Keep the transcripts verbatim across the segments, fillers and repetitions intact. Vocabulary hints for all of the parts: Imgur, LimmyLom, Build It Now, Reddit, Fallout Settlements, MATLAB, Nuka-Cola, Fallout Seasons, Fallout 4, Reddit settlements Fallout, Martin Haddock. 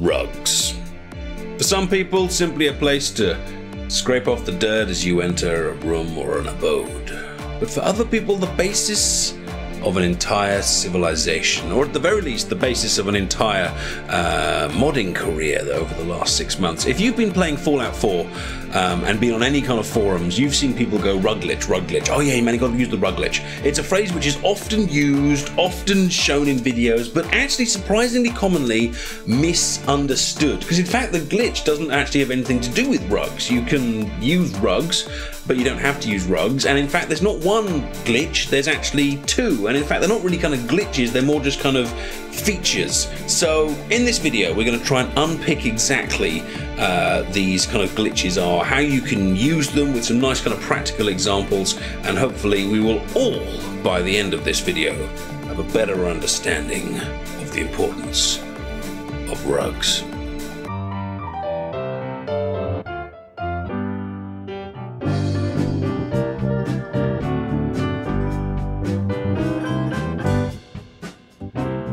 rugs. For some people, simply a place to scrape off the dirt as you enter a room or an abode. But for other people, the basis of an entire civilization, or at the very least, the basis of an entire uh, modding career over the last six months. If you've been playing Fallout four um, and been on any kind of forums, you've seen people go rug glitch, rug glitch. Oh yeah, man, you gotta use the rug glitch. It's a phrase which is often used, often shown in videos, but actually surprisingly commonly misunderstood. Because in fact, the glitch doesn't actually have anything to do with rugs. You can use rugs, but you don't have to use rugs. And in fact, there's not one glitch, there's actually two. And in fact, they're not really kind of glitches, they're more just kind of features. So in this video, we're going to try and unpick exactly uh, these kind of glitches are, how you can use them with some nice kind of practical examples. And hopefully we will all, by the end of this video, have a better understanding of the importance of rugs.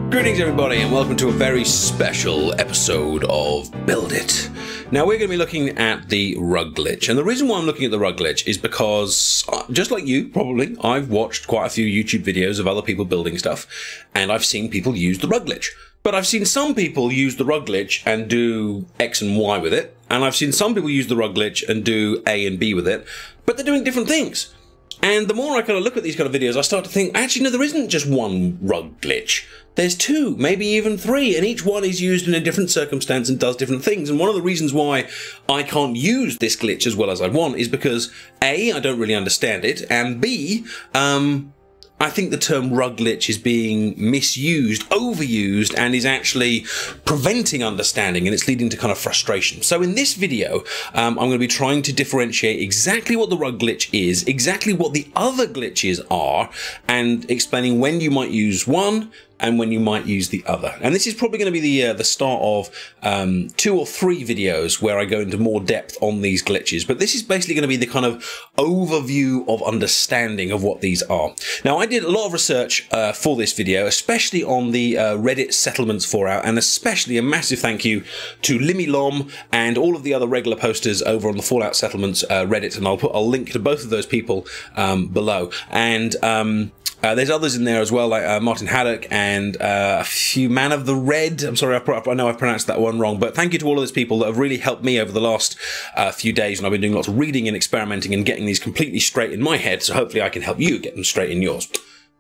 Greetings everybody, and welcome to a very special episode of Build It. Now we're going to be looking at the rug glitch, and the reason why I'm looking at the rug glitch is because, just like you probably, I've watched quite a few YouTube videos of other people building stuff, and I've seen people use the rug glitch. But I've seen some people use the rug glitch and do X and Y with it, and I've seen some people use the rug glitch and do A and B with it, but they're doing different things. And the more I kind of look at these kind of videos, I start to think, actually, no, there isn't just one rug glitch. There's two, maybe even three, and each one is used in a different circumstance and does different things. And one of the reasons why I can't use this glitch as well as I want is because A, I don't really understand it, and B, um, I think the term rug glitch is being misused, overused, and is actually preventing understanding, and it's leading to kind of frustration. So in this video, um, I'm going to be trying to differentiate exactly what the rug glitch is, exactly what the other glitches are, and explaining when you might use one and when you might use the other. And this is probably going to be the uh, the start of um, two or three videos where I go into more depth on these glitches. But this is basically going to be the kind of overview of understanding of what these are. Now, I did a lot of research uh, for this video, especially on the uh, Reddit settlements Fallout, and especially a massive thank you to LimmyLom and all of the other regular posters over on the Fallout Settlements uh, Reddit, and I'll put a link to both of those people um, below. And um, Uh, there's others in there as well, like uh, Martin Haddock and uh, a few Man of the Red. I'm sorry, I, I know I pronounced that one wrong, but thank you to all of those people that have really helped me over the last uh, few days, and I've been doing lots of reading and experimenting and getting these completely straight in my head, so hopefully I can help you get them straight in yours.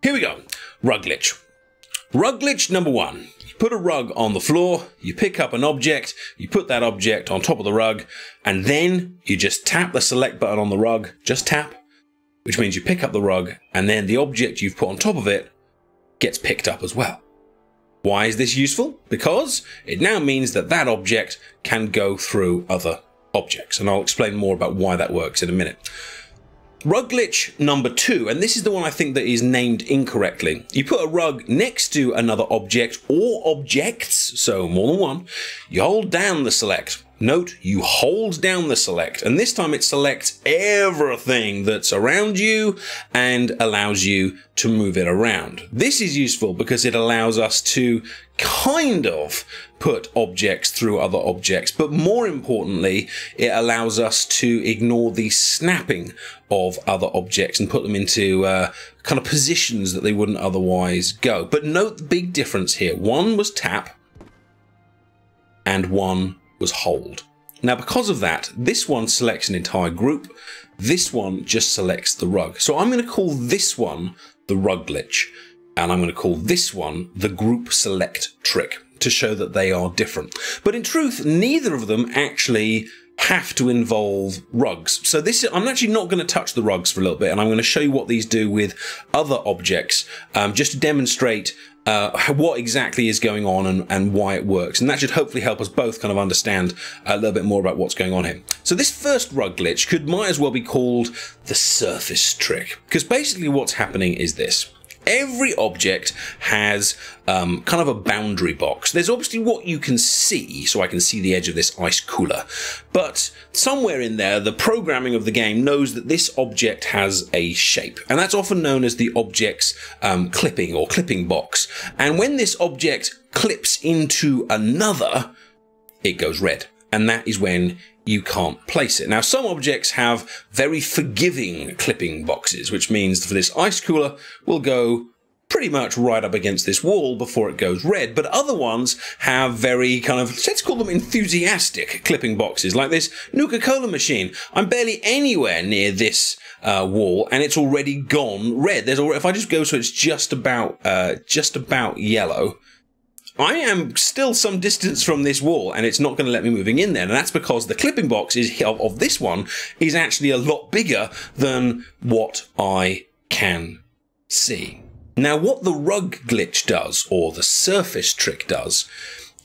Here we go. Rug glitch. Rug glitch number one. You put a rug on the floor, you pick up an object, you put that object on top of the rug, and then you just tap the select button on the rug, just tap, which means you pick up the rug, and then the object you've put on top of it gets picked up as well. Why is this useful? Because it now means that that object can go through other objects, and I'll explain more about why that works in a minute. Rug glitch number two, and this is the one I think that is named incorrectly. You put a rug next to another object or objects, so more than one, you hold down the select. Note, you hold down the select, and this time it selects everything that's around you and allows you to move it around. This is useful because it allows us to kind of put objects through other objects, but more importantly, it allows us to ignore the snapping of other objects and put them into uh, kind of positions that they wouldn't otherwise go. But note the big difference here. One was tap and one was hold. Now, because of that, this one selects an entire group. This one just selects the rug. So I'm going to call this one the rug glitch, and I'm going to call this one the group select trick to show that they are different. But in truth, neither of them actually have to involve rugs. So this is, I'm actually not going to touch the rugs for a little bit, and I'm going to show you what these do with other objects, um, just to demonstrate Uh, what exactly is going on and, and why it works. And that should hopefully help us both kind of understand a little bit more about what's going on here. So this first rug glitch could might as well be called the surface trick, because basically what's happening is this. Every object has um, kind of a boundary box. There's obviously what you can see, so I can see the edge of this ice cooler. But somewhere in there, the programming of the game knows that this object has a shape, and that's often known as the object's um, clipping or clipping box. And when this object clips into another, it goes red. And that is when you can't place it. Now, some objects have very forgiving clipping boxes, which means for this ice cooler will go pretty much right up against this wall before it goes red. But other ones have very kind of, let's call them enthusiastic clipping boxes, like this Nuka-Cola machine. I'm barely anywhere near this uh, wall and it's already gone red. There's already, if I just go so it's just about, uh, just about yellow, I am still some distance from this wall and it's not going to let me moving in there. And that's because the clipping box is, of, of this one is actually a lot bigger than what I can see. Now, what the rug glitch does, or the surface trick does,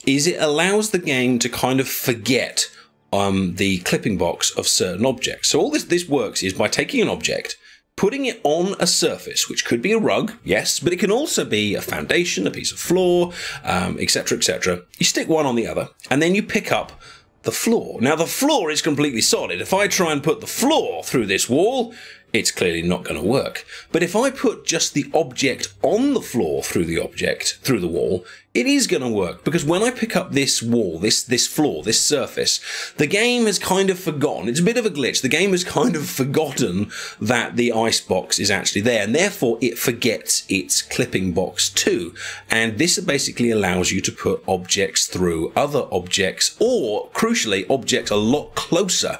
is it allows the game to kind of forget um, the clipping box of certain objects. So all this, this works is by taking an object, putting it on a surface, which could be a rug, yes, but it can also be a foundation, a piece of floor, um, et cetera, et cetera. You stick one on the other, and then you pick up the floor. Now, the floor is completely solid. If I try and put the floor through this wall, it's clearly not going to work. But if I put just the object on the floor through the object, through the wall, it is going to work. Because when I pick up this wall, this, this floor, this surface, the game has kind of forgotten. It's a bit of a glitch. The game has kind of forgotten that the ice box is actually there. And therefore, it forgets its clipping box too. And this basically allows you to put objects through other objects, or crucially, objects a lot closer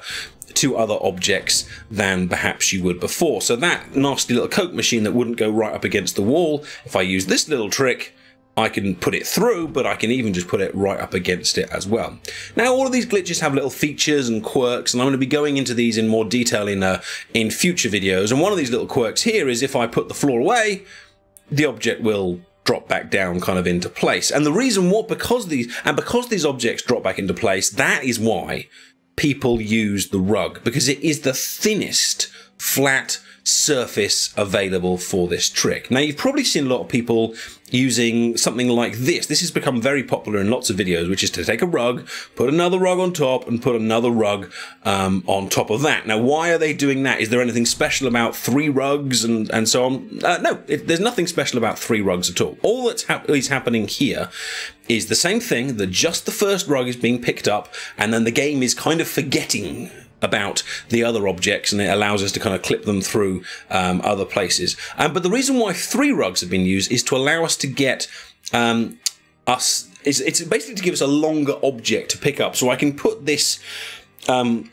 to other objects than perhaps you would before. So that nasty little Coke machine that wouldn't go right up against the wall, if I use this little trick, I can put it through, but I can even just put it right up against it as well. Now, all of these glitches have little features and quirks, and I'm going to be going into these in more detail in, uh, in future videos. And one of these little quirks here is if I put the floor away, the object will drop back down kind of into place. And the reason what, because these, and because these objects drop back into place, that is why people use the rug, because it is the thinnest flat surface available for this trick. Now, you've probably seen a lot of people using something like this. This has become very popular in lots of videos, which is to take a rug, put another rug on top, and put another rug um, on top of that. Now, why are they doing that? Is there anything special about three rugs and, and so on? Uh, no, it, there's nothing special about three rugs at all. All that's hap is happening here is the same thing, that just the first rug is being picked up, and then the game is kind of forgetting about the other objects, and it allows us to kind of clip them through um, other places. Um, but the reason why three rugs have been used is to allow us to get um, us, it's, it's basically to give us a longer object to pick up. So I can put this um,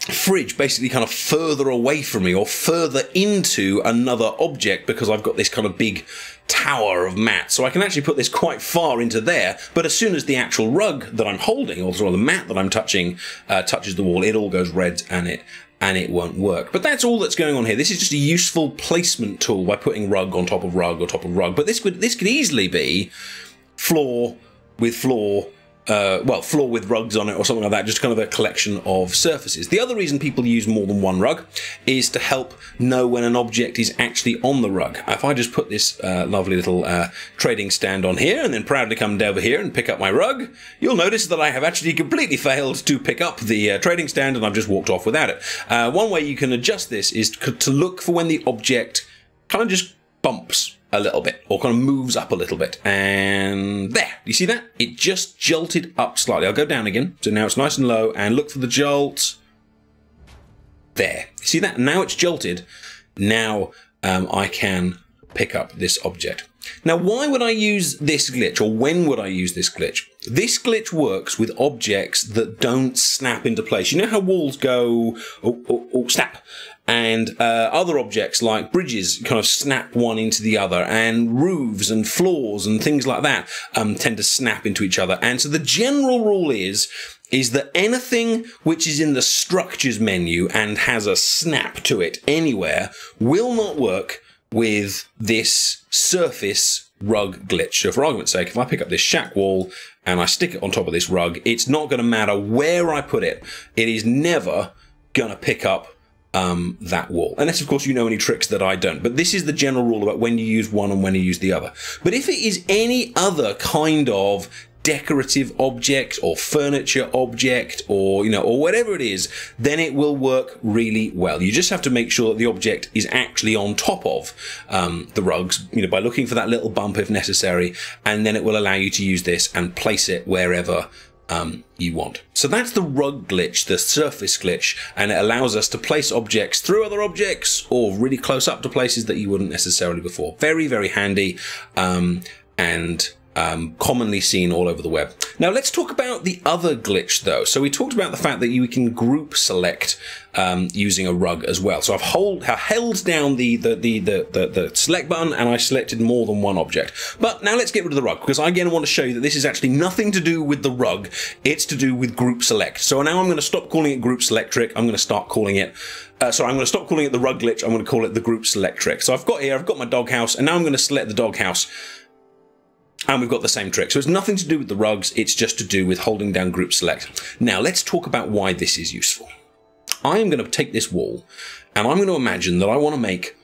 fridge basically kind of further away from me, or further into another object, because I've got this kind of big tower of mats. So I can actually put this quite far into there, but as soon as the actual rug that I'm holding, or the mat that I'm touching, uh, touches the wall, it all goes red and it and it won't work. But that's all that's going on here. This is just a useful placement tool by putting rug on top of rug or top of rug. But this could this could easily be floor with floor, Uh, well, floor with rugs on it or something like that, just kind of a collection of surfaces. The other reason people use more than one rug is to help know when an object is actually on the rug. If I just put this uh, lovely little uh, trading stand on here and then proudly come over here and pick up my rug, you'll notice that I have actually completely failed to pick up the uh, trading stand, and I've just walked off without it. Uh, one way you can adjust this is to look for when the object kind of just bumps a little bit, or kind of moves up a little bit, and there, you see that? It just jolted up slightly. I'll go down again, so now it's nice and low, and look for the jolt. There, you see that? Now it's jolted. Now um, I can pick up this object. Now, why would I use this glitch, or when would I use this glitch? This glitch works with objects that don't snap into place. You know how walls go, oh, oh, oh, snap, and uh, other objects like bridges kind of snap one into the other, and roofs and floors and things like that um, tend to snap into each other. And so the general rule is, is that anything which is in the structures menu and has a snap to it anywhere will not work with this surface rug glitch. So for argument's sake, if I pick up this shack wall and I stick it on top of this rug, it's not going to matter where I put it. It is never going to pick up um, that wall. Unless, of course, you know any tricks that I don't. But this is the general rule about when you use one and when you use the other. But if it is any other kind of decorative object or furniture object, or, you know, or whatever it is, then it will work really well. You just have to make sure that the object is actually on top of um, the rugs, you know, by looking for that little bump if necessary, and then it will allow you to use this and place it wherever um, you want. So that's the rug glitch, the surface glitch, and it allows us to place objects through other objects or really close up to places that you wouldn't necessarily before. Very, very handy um, and um, commonly seen all over the web. Now let's talk about the other glitch though. So we talked about the fact that you can group select um, using a rug as well. So I've hold, I held down the the, the, the, the the select button and I selected more than one object. But now let's get rid of the rug, because I again want to show you that this is actually nothing to do with the rug. It's to do with group select. So now I'm going to stop calling it group select trick. I'm going to start calling it, uh, sorry, I'm going to stop calling it the rug glitch. I'm going to call it the group select trick. So I've got here, I've got my doghouse, and now I'm going to select the doghouse. And we've got the same trick. So it's nothing to do with the rugs, it's just to do with holding down group select. Now let's talk about why this is useful. I am going to take this wall and I'm going to imagine that I want to make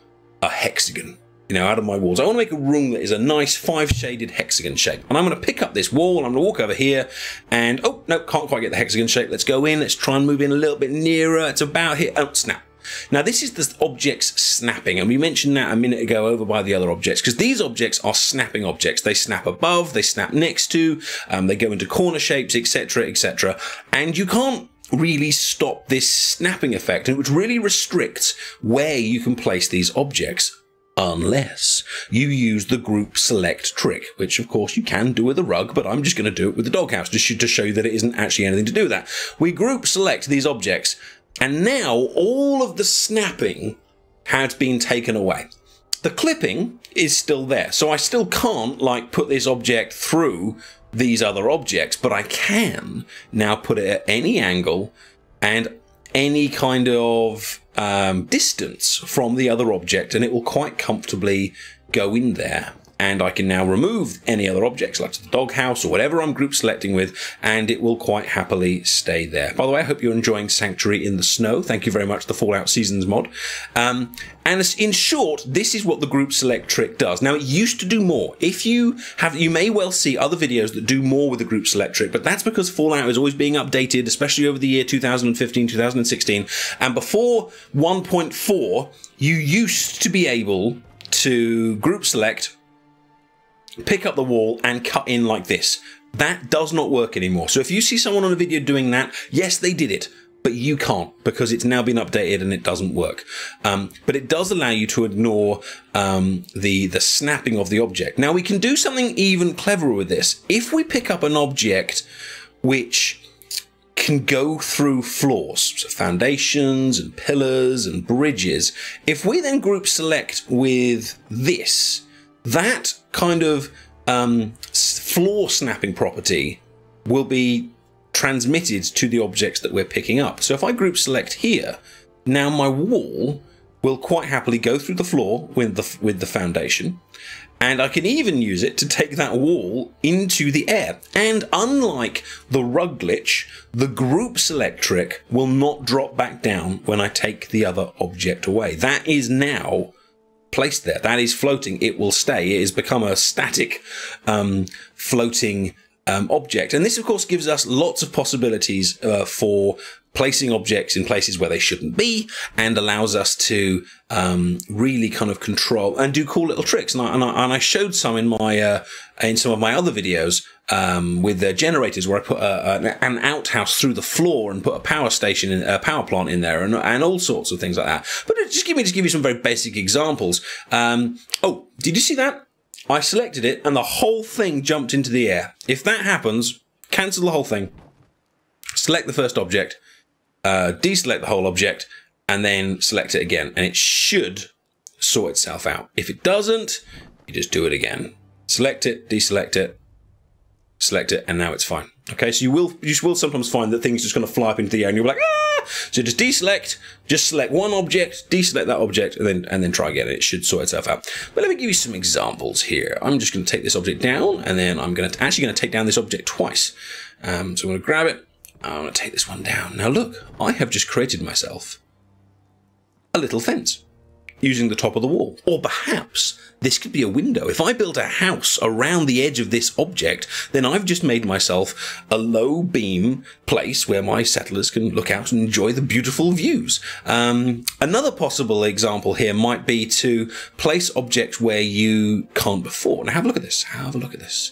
a hexagon, you know, out of my walls. I want to make a room that is a nice five shaded hexagon shape. And I'm going to pick up this wall and I'm going to walk over here and, oh, no, can't quite get the hexagon shape. Let's go in, let's try and move in a little bit nearer. It's about here, oh, snap. Now this is the objects snapping, and we mentioned that a minute ago over by the other objects, because these objects are snapping objects. They snap above, they snap next to, um, they go into corner shapes, etc, et cetera. And you can't really stop this snapping effect, and it really restricts where you can place these objects unless you use the group select trick, which of course you can do with a rug, but I'm just going to do it with the doghouse just to show you that it isn't actually anything to do with that. We group select these objects. And now all of the snapping has been taken away. The clipping is still there. So I still can't like put this object through these other objects, but I can now put it at any angle and any kind of um, distance from the other object, and it will quite comfortably go in there. And I can now remove any other objects like the doghouse or whatever I'm group selecting with, and it will quite happily stay there. By the way, I hope you're enjoying Sanctuary in the Snow. Thank you very much, the Fallout Seasons mod. Um, and in short, this is what the group select trick does. Now, it used to do more. If you have, you may well see other videos that do more with the group select trick, but that's because Fallout is always being updated, especially over the year two thousand fifteen, two thousand sixteen. And before one point four, you used to be able to group select, pick up the wall and cut in like this. That does not work anymore. So if you see someone on a video doing that, yes, they did it, but you can't, because it's now been updated and it doesn't work. Um, but it does allow you to ignore um, the, the snapping of the object. Now we can do something even cleverer with this. If we pick up an object which can go through floors, so foundations and pillars and bridges, if we then group select with this, that kind of um, floor snapping property will be transmitted to the objects that we're picking up. So if I group select here, now my wall will quite happily go through the floor with the, with the foundation, and I can even use it to take that wall into the air. And unlike the rug glitch, the group select trick will not drop back down when I take the other object away. That is now placed there. That is floating. It will stay. It has become a static um, floating um, object. And this, of course, gives us lots of possibilities uh, for placing objects in places where they shouldn't be, and allows us to um, really kind of control and do cool little tricks. And I, and I, and I showed some in my uh, in some of my other videos um, with the generators, where I put a, a, an outhouse through the floor and put a power station, in, a power plant in there, and, and all sorts of things like that. But just give me just give you some very basic examples. Um, oh, did you see that? I selected it, and the whole thing jumped into the air. If that happens, cancel the whole thing. Select the first object. Uh, deselect the whole object and then select it again, and it should sort itself out. If it doesn't, you just do it again. Select it, deselect it, select it, and now it's fine. Okay, so you will you will sometimes find that things just going to fly up into the air, and you'll be like, ah! So just deselect, just select one object, deselect that object, and then and then try again. It should sort itself out. But let me give you some examples here. I'm just going to take this object down, and then I'm going to actually going to take down this object twice. Um, so I'm going to grab it. I'm going to take this one down. Now look, I have just created myself a little fence using the top of the wall. Or perhaps this could be a window. If I build a house around the edge of this object, then I've just made myself a low beam place where my settlers can look out and enjoy the beautiful views. Um, another possible example here might be to place objects where you can't before. Now have a look at this. Have a look at this.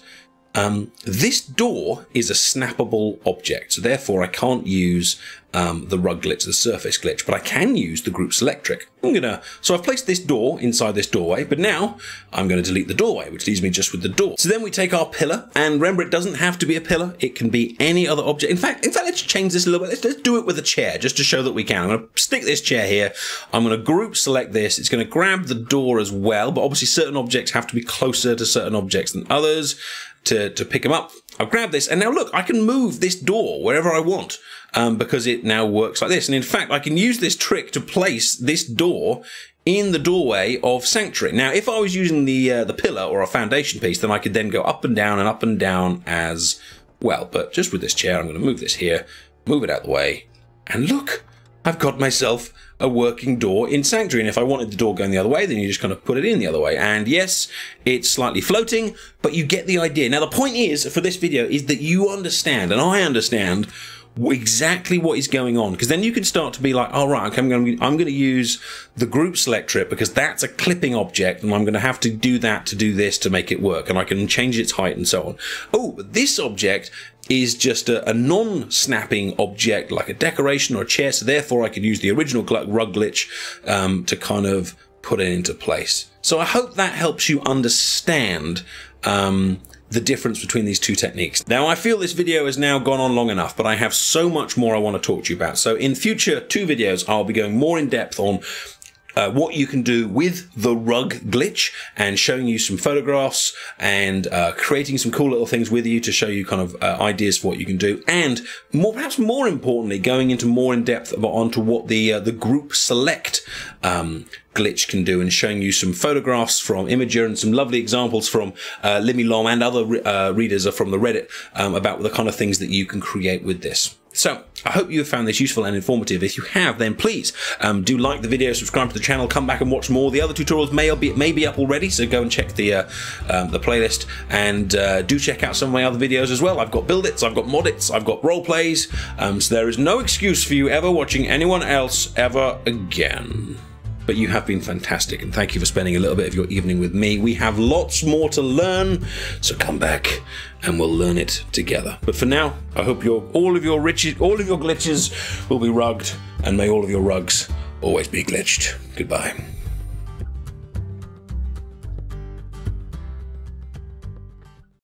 Um, this door is a snappable object, so therefore I can't use um, the rug glitch, the surface glitch, but I can use the group select trick. I'm gonna, so I've placed this door inside this doorway, but now I'm gonna delete the doorway, which leaves me just with the door. So then we take our pillar, and remember it doesn't have to be a pillar, it can be any other object. In fact, in fact, let's change this a little bit. Let's, let's do it with a chair, just to show that we can. I'm gonna stick this chair here, I'm gonna group select this, it's gonna grab the door as well, but obviously certain objects have to be closer to certain objects than others. To, to pick them up. I've grabbed this, and now look, I can move this door wherever I want um, because it now works like this. And in fact, I can use this trick to place this door in the doorway of Sanctuary. Now, if I was using the uh, the pillar or a foundation piece, then I could then go up and down and up and down as well. But just with this chair, I'm going to move this here, move it out of the way, and look, I've got myself a working door in Sanctuary. And if I wanted the door going the other way, then you just kind of put it in the other way. And yes, it's slightly floating, but you get the idea. Now, the point is, for this video, is that you understand, and I understand, exactly what is going on, because then you can start to be like, all right, okay, I'm going to I'm going to use the group select trip because that's a clipping object, and I'm going to have to do that to do this to make it work, and I can change its height and so on. Oh, but this object is just a, a non-snapping object like a decoration or a chair, so therefore I could use the original rug glitch um, to kind of put it into place. So I hope that helps you understand Um, the difference between these two techniques. Now, I feel this video has now gone on long enough, but I have so much more I want to talk to you about. So in future two videos, I'll be going more in depth on Uh, what you can do with the rug glitch, and showing you some photographs and uh, creating some cool little things with you to show you kind of uh, ideas for what you can do, and more, perhaps more importantly, going into more in depth about onto what the uh, the group select um, glitch can do, and showing you some photographs from Imgur and some lovely examples from uh, LimmyLom and other re uh, readers from the Reddit um, about the kind of things that you can create with this. So I hope you have found this useful and informative. If you have, then please um, do like the video, subscribe to the channel, come back and watch more. The other tutorials may be may be up already, so go and check the uh, um, the playlist, and uh, do check out some of my other videos as well. I've got build its, I've got mod its, I've got role plays. Um, so there is no excuse for you ever watching anyone else ever again. But you have been fantastic, and thank you for spending a little bit of your evening with me. We have lots more to learn, so come back and we'll learn it together. But for now, I hope your all of your riches, all of your glitches will be rugged, and may all of your rugs always be glitched. Goodbye.